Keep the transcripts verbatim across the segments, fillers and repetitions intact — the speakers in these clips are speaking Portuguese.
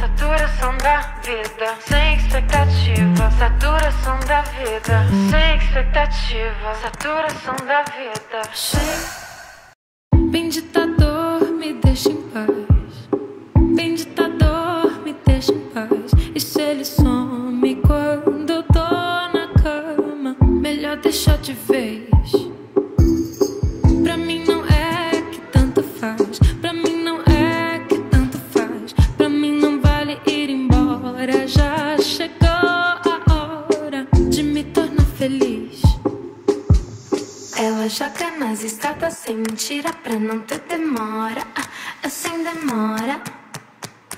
saturação da vida, sem expectativa, saturação da vida, sem expectativa, saturação da vida. Che, bem ditador, me deixa em paz. Bem ditador, me deixa em paz. E se ele some quando eu tô na cama, melhor deixar de vez. Pra mim não é que tanto faz. Pra mim não é que tanto faz. Pra mim não vale ir embora. Já chegou a hora de me tornar feliz. Ela joga nas escadas sem mentira, pra não ter demora. Ah, eu sem demora.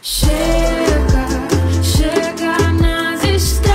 Chega, chega nas estradas.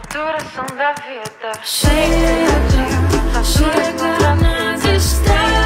Saturação da vida. Chega, chega nas estradas.